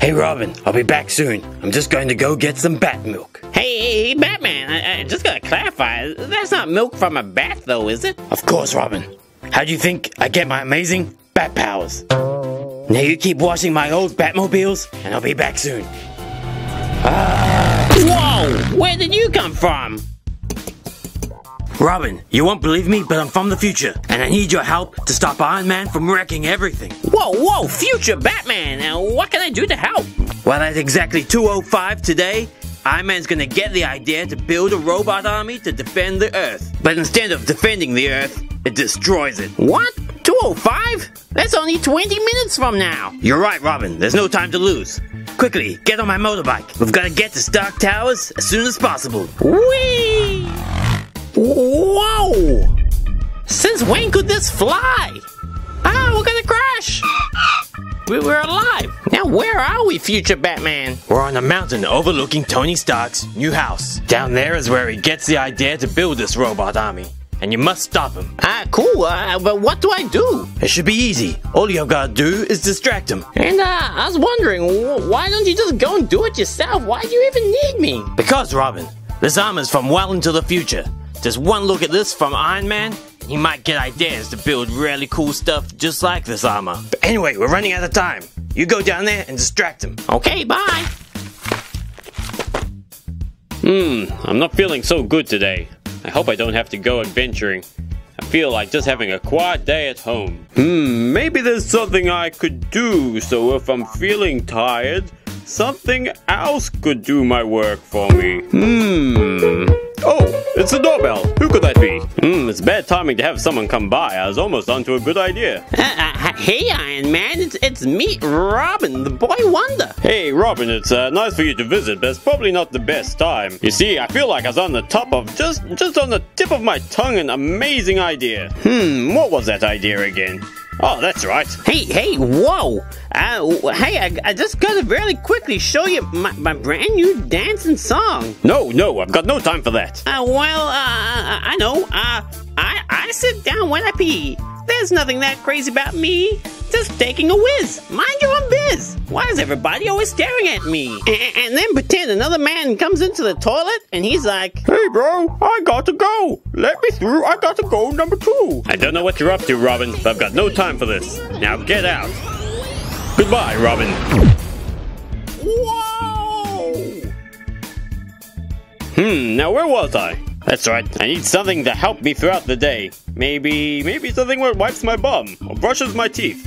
Hey Robin, I'll be back soon. I'm just going to go get some bat milk. Hey, Batman, I just gotta clarify, that's not milk from a bat though, is it? Of course, Robin. How do you think I get my amazing bat powers? Now you keep washing my old Batmobiles, and I'll be back soon. Whoa, where did you come from? Robin, you won't believe me, but I'm from the future, and I need your help to stop Iron Man from wrecking everything. Whoa, whoa, future Batman, what can I do to help? Well, at exactly 2:05 today, Iron Man's gonna get the idea to build a robot army to defend the Earth. But instead of defending the Earth, it destroys it. What? 2:05? That's only 20 minutes from now. You're right, Robin, there's no time to lose. Quickly, get on my motorbike. We've gotta get to Stark Towers as soon as possible. Whee! Whoa! Since when could this fly? Ah, we're gonna crash! We're alive! Now where are we, future Batman? We're on a mountain overlooking Tony Stark's new house. Down there is where he gets the idea to build this robot army. And you must stop him. Ah, cool, but what do I do? It should be easy. All you gotta do is distract him. And I was wondering, why don't you just go and do it yourself? Why do you even need me? Because, Robin, this armor's from well into the future. Just one look at this from Iron Man, and he might get ideas to build really cool stuff just like this armor. But anyway, we're running out of time. You go down there and distract him. Okay, bye. I'm not feeling so good today. I hope I don't have to go adventuring. I feel like just having a quiet day at home. Maybe there's something I could do, so if I'm feeling tired, something else could do my work for me. Oh, it's the doorbell. Who could that be? It's bad timing to have someone come by. I was almost onto a good idea. Hey, Iron Man. It's me, Robin, the boy wonder. Hey, Robin, it's nice for you to visit, but it's probably not the best time. You see, I feel like I was on the top of, just on the tip of my tongue, an amazing idea. What was that idea again? Oh, that's right. Hey, whoa. Hey, I just gotta really quickly show you my brand new dancing song. No, I've got no time for that. I know. I sit down when I pee. There's nothing that crazy about me. Just taking a whiz. Mind your own biz. Why is everybody always staring at me? And then pretend another man comes into the toilet and he's like, "Hey bro, I gotta go. Let me through, I gotta go number 2. I don't know what you're up to, Robin, but I've got no time for this. Now get out. Goodbye, Robin. Whoa! Now where was I? That's right, I need something to help me throughout the day. Maybe something that wipes my bum or brushes my teeth.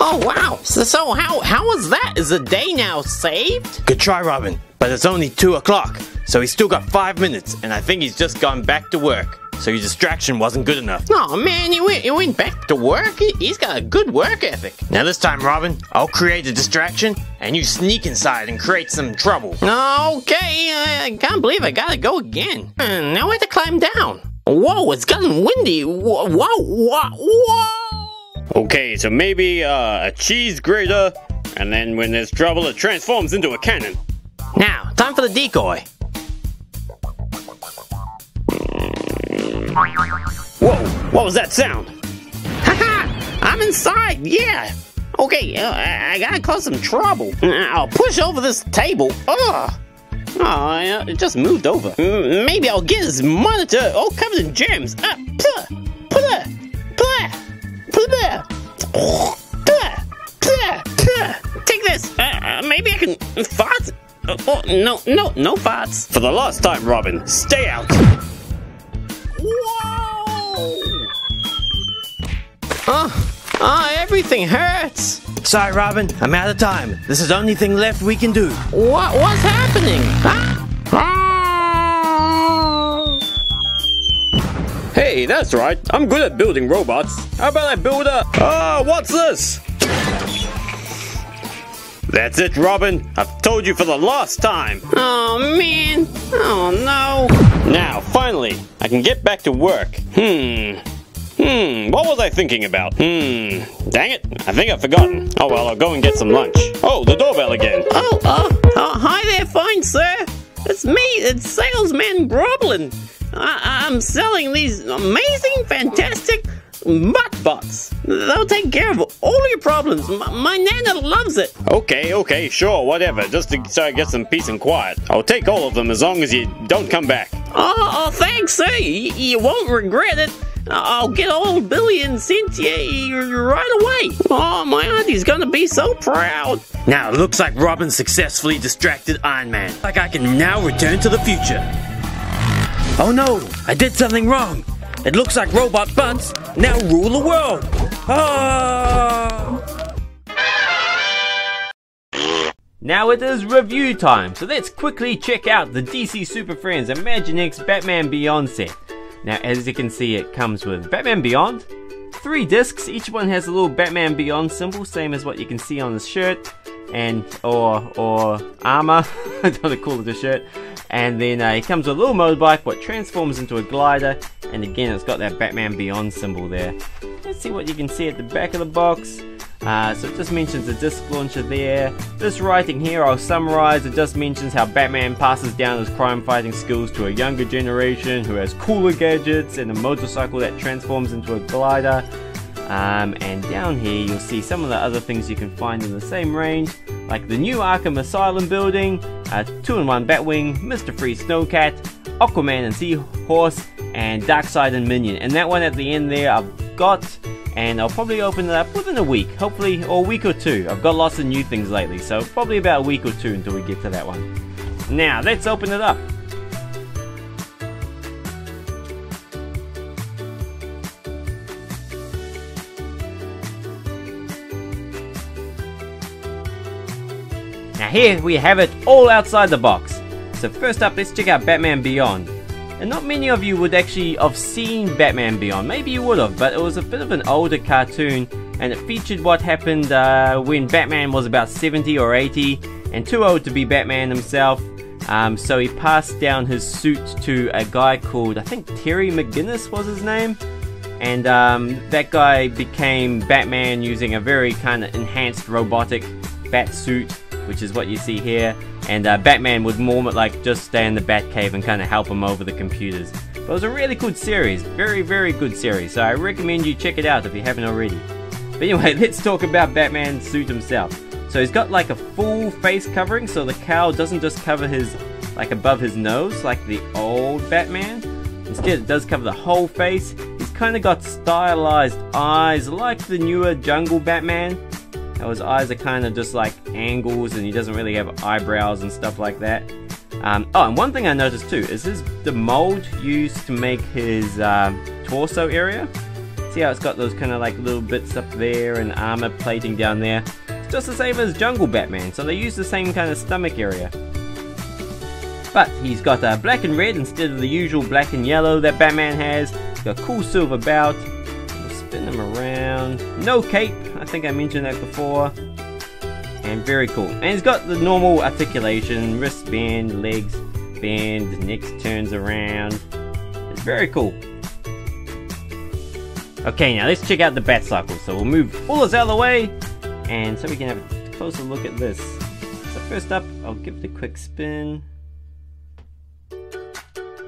Oh wow, so how is that? Is the day now saved? Good try, Robin, but it's only 2 o'clock, so he's still got 5 minutes, and I think he's just gone back to work. So your distraction wasn't good enough. Oh man, he went back to work? He's got a good work ethic. Now this time, Robin, I'll create a distraction and you sneak inside and create some trouble. Okay, I can't believe I gotta go again. Now I have to climb down. Whoa, it's gotten windy. Whoa. Okay, so maybe a cheese grater, and then when there's trouble, it transforms into a cannon. Now, time for the decoy. Whoa, what was that sound? Haha, I'm inside, yeah. Okay, I gotta cause some trouble. I'll push over this table. Ugh. Oh, it just moved over. Maybe I'll get his monitor all covered in germs. Take this. Maybe I can fart. Oh, no farts. For the last time, Robin, stay out. Whoa! Everything hurts. Sorry, Robin, I'm out of time. This is the only thing left we can do. What's happening? Hey, that's right. I'm good at building robots. How about I build a... what's this? That's it, Robin. I've told you for the last time. Oh, man. Oh, no. Now, finally, I can get back to work. What was I thinking about? Dang it. I think I've forgotten. Oh, well, I'll go and get some lunch. Oh, the doorbell again. Oh, hi there, fine sir. It's me. It's salesman Groblin. I'm selling these amazing, fantastic Muckbox. They'll take care of all your problems. My Nana loves it. Okay, sure, whatever. Just to, so I get some peace and quiet. I'll take all of them as long as you don't come back. Oh, thanks, sir. You won't regret it. I'll get old Billy and Cynthia right away. Oh, my auntie's gonna be so proud. Now, it looks like Robin successfully distracted Iron Man. Like I can now return to the future. Oh no, I did something wrong. It looks like Robot Bunce now rule the world. Oh. Now it is review time, so let's quickly check out the DC Super Friends Imaginext Batman Beyond set. Now, as you can see, it comes with Batman Beyond, 3 discs, each one has a little Batman Beyond symbol, same as what you can see on this shirt, and, or armor, I don't want to call it a shirt, and then it comes with a little motorbike, what transforms into a glider, and again, it's got that Batman Beyond symbol there. Let's see what you can see at the back of the box. So it just mentions the disc launcher there. This writing here, I'll summarize, it just mentions how Batman passes down his crime fighting skills to a younger generation who has cooler gadgets and a motorcycle that transforms into a glider. And down here you'll see some of the other things you can find in the same range, like the new Arkham Asylum building, 2-in-1 Batwing, Mr. Freeze Snowcat, Aquaman and Seahorse, and Darkseid and Minion. And that one at the end there I've got, and I'll probably open it up within a week, hopefully, or a week or two. I've got lots of new things lately, so probably about a week or two until we get to that one. Now, let's open it up. Now here we have it all outside the box. So first up, let's check out Batman Beyond. And not many of you would actually have seen Batman Beyond, maybe you would have, but it was a bit of an older cartoon and it featured what happened when Batman was about 70 or 80 and too old to be Batman himself, so he passed down his suit to a guy called, I think Terry McGinnis was his name, and that guy became Batman using a very kind of enhanced robotic bat suit, which is what you see here. And Batman would more like just stay in the Batcave and kind of help him over the computers. But it was a really good series, very, very good series. So I recommend you check it out if you haven't already. But anyway, let's talk about Batman's suit himself. So he's got like a full face covering, so the cowl doesn't just cover his, like above his nose, like the old Batman. Instead, it does cover the whole face. He's kind of got stylized eyes, like the newer Jungle Batman. His eyes are kind of just like angles and he doesn't really have eyebrows and stuff like that. Oh, and one thing I noticed too is the mold used to make his torso area. See how it's got those kind of like little bits up there and armor plating down there. It's just the same as Jungle Batman, so they use the same kind of stomach area. But he's got black and red instead of the usual black and yellow that Batman has. He's got a cool silver belt. Spin him around. No cape, I think I mentioned that before. And very cool. And he's got the normal articulation, wrist bend, legs bend, neck turns around. It's very cool. Okay, now let's check out the bat cycle. So we'll move all this out of the way and so we can have a closer look at this. So first up, I'll give it a quick spin.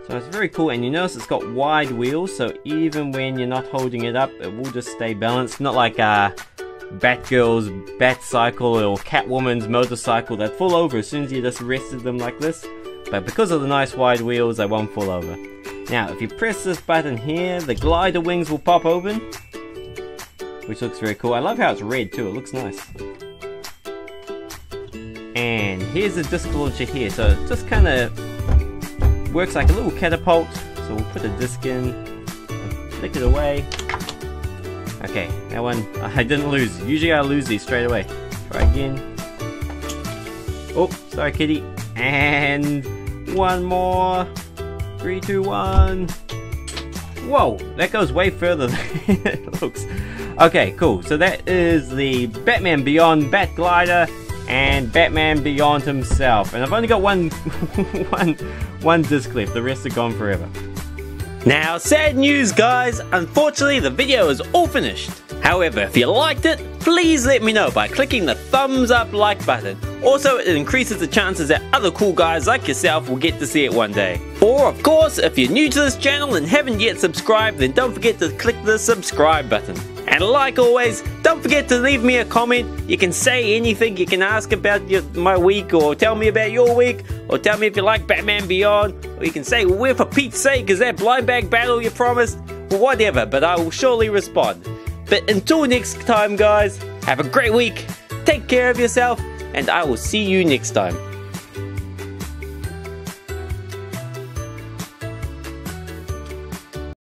So it's very cool, and you notice it's got wide wheels, so even when you're not holding it up, it will just stay balanced. Not like Batgirl's Batcycle or Catwoman's motorcycle that fall over as soon as you just rested them like this. But because of the nice wide wheels, they won't fall over. Now, if you press this button here, the glider wings will pop open, which looks very cool. I love how it's red too, it looks nice. And here's the disc launcher here, so it's just kind of works like a little catapult, so we'll put a disc in and flick it away. Okay, that one I didn't lose. Usually I lose these straight away. Try again. Oh, sorry kitty. And one more. 3, 2, 1. Whoa, that goes way further than it looks. Okay, cool. So that is the Batman Beyond Bat Glider and Batman Beyond himself, and I've only got one disc left, the rest are gone forever. Now, sad news guys, unfortunately the video is all finished. However, if you liked it, please let me know by clicking the thumbs up like button. Also, it increases the chances that other cool guys like yourself will get to see it one day. Or of course, if you're new to this channel and haven't yet subscribed, then don't forget to click the subscribe button. And like always, don't forget to leave me a comment. You can say anything, you can ask about my week, or tell me about your week, or tell me if you like Batman Beyond, or you can say, where for Pete's sake is that blind bag battle you promised? Whatever, but I will surely respond. But until next time guys, have a great week, take care of yourself, and I will see you next time.